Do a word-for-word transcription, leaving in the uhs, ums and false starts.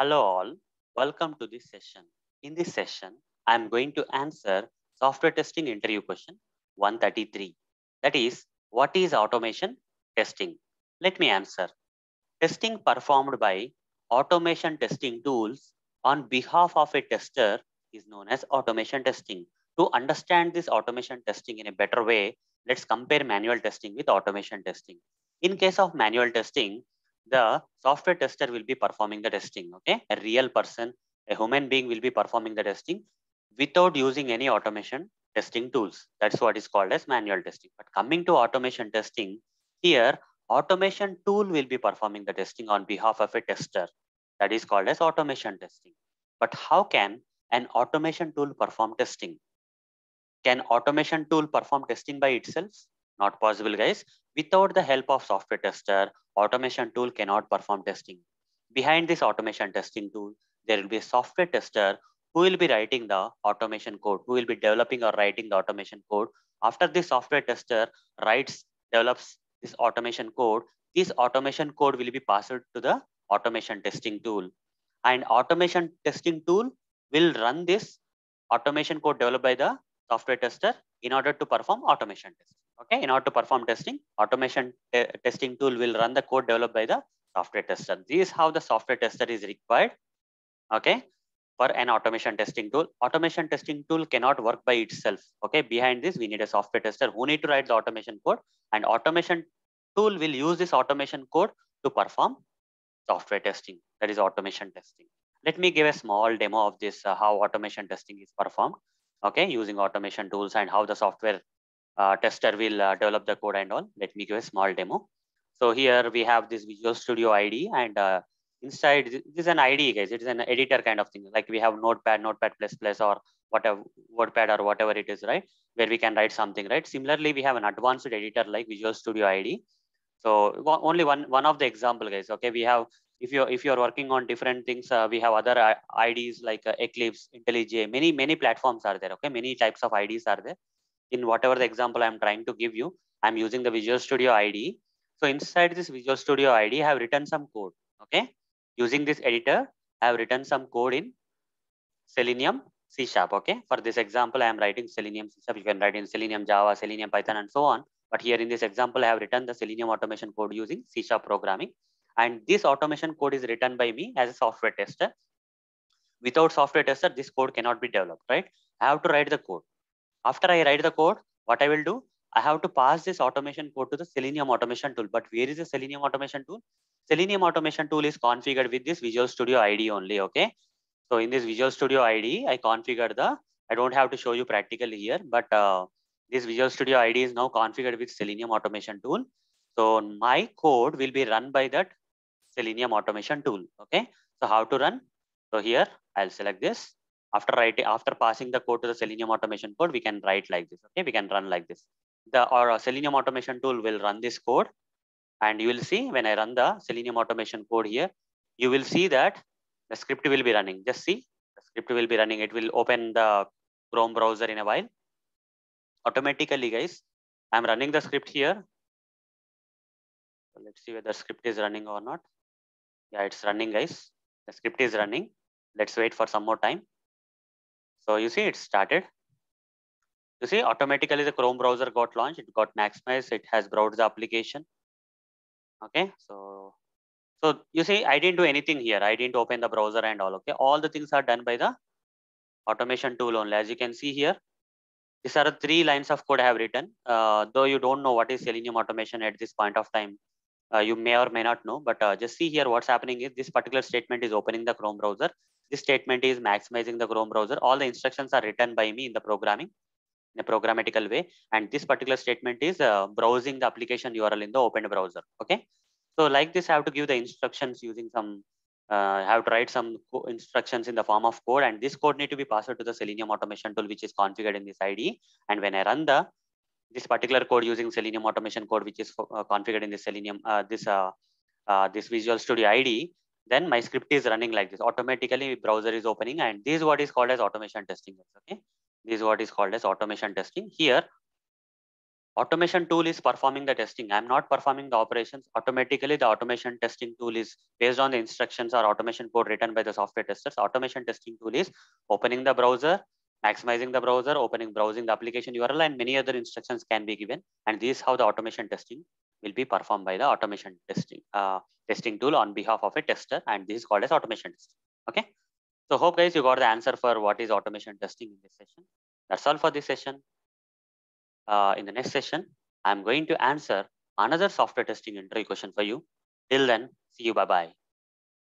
Hello all, welcome to this session. In this session, I'm going to answer software testing interview question one thirty-three. That is, what is automation testing? Let me answer. Testing performed by automation testing tools on behalf of a tester is known as automation testing. To understand this automation testing in a better way, let's compare manual testing with automation testing. In case of manual testing, the software tester will be performing the testing, okay? A real person, a human being will be performing the testing without using any automation testing tools. That's what is called as manual testing. But coming to automation testing, here, automation tool will be performing the testing on behalf of a tester. That is called as automation testing. But how can an automation tool perform testing? Can automation tool perform testing by itself? Not possible, guys. Without the help of software tester, automation tool cannot perform testing. Behind this automation testing tool, there will be a software tester who will be writing the automation code, who will be developing or writing the automation code. After this software tester writes, develops this automation code, this automation code will be passed to the automation testing tool. And automation testing tool will run this automation code developed by the software tester in order to perform automation testing. Okay, in order to perform testing, automation te testing tool will run the code developed by the software tester. This is how the software tester is required, okay, for an automation testing tool. Automation testing tool cannot work by itself, okay. Behind this, we need a software tester who need to write the automation code, and automation tool will use this automation code to perform software testing. That is automation testing. Let me give a small demo of this, uh, how automation testing is performed, okay, using automation tools and how the software Uh, tester will uh, develop the code and all. Let me give a small demo. So here we have this Visual Studio I D, and uh, inside this is an I D, guys. It is an editor kind of thing. Like we have Notepad, Notepad++, or whatever, WordPad or whatever it is, right? Where we can write something, right? Similarly, we have an advanced editor like Visual Studio I D. So only one one of the example, guys. Okay, we have if you if you are working on different things, uh, we have other I Ds like uh, Eclipse, IntelliJ. Many many platforms are there. Okay, many types of I Ds are there. In whatever the example I'm trying to give you, I'm using the Visual Studio I D. So inside this Visual Studio I D, I have written some code, okay? Using this editor, I have written some code in Selenium, C sharp, okay? For this example, I am writing Selenium, C sharp. You can write in Selenium, Java, Selenium, Python, and so on. But here in this example, I have written the Selenium automation code using C sharp programming. And this automation code is written by me as a software tester. Without software tester, this code cannot be developed, right? I have to write the code. After I write the code, what I will do, I have to pass this automation code to the Selenium automation tool. But where is the Selenium automation tool? Selenium automation tool is configured with this Visual Studio I D only, okay? So in this Visual Studio I D, I configured the, I don't have to show you practically here, but uh, this Visual Studio I D is now configured with Selenium automation tool. So my code will be run by that Selenium automation tool, okay? So how to run? So here, I'll select this. After writing, after passing the code to the Selenium automation code, we can write like this. Okay, we can run like this. The our Selenium automation tool will run this code, and you will see when I run the Selenium automation code here, you will see that the script will be running. Just see, the script will be running. It will open the Chrome browser in a while. Automatically, guys, I'm running the script here. So let's see whether the script is running or not. Yeah, it's running, guys. The script is running. Let's wait for some more time. So you see, it started. You see, automatically the Chrome browser got launched. It got maximized. It has browsed the application. Okay, so so you see, I didn't do anything here. I didn't open the browser and all. Okay, all the things are done by the automation tool only. As you can see here, these are three lines of code I have written. Uh, though you don't know what is Selenium automation at this point of time, uh, you may or may not know. But uh, just see here, what's happening is this particular statement is opening the Chrome browser. This statement is maximizing the Chrome browser. All the instructions are written by me in the programming, in a programmatical way. And this particular statement is uh, browsing the application U R L in the opened browser. Okay. So like this, I have to give the instructions using some, uh, I have to write some instructions in the form of code. And this code need to be passed to the Selenium automation tool, which is configured in this I D E. And when I run the, this particular code using Selenium automation code, which is uh, configured in this Selenium, uh, this, uh, uh, this Visual Studio I D E, then my script is running like this. Automatically, browser is opening, and this is what is called as automation testing. Okay, this is what is called as automation testing. Here, automation tool is performing the testing. I'm not performing the operations. Automatically, the automation testing tool is based on the instructions or automation code written by the software testers. Automation testing tool is opening the browser, maximizing the browser, opening, browsing the application U R L, and many other instructions can be given. And this is how the automation testing will be performed by the automation testing uh, testing tool on behalf of a tester. And this is called as automation testing. Okay. So hope guys, you got the answer for what is automation testing in this session. That's all for this session. Uh, in the next session, I'm going to answer another software testing interview question for you. Till then, see you. Bye-bye.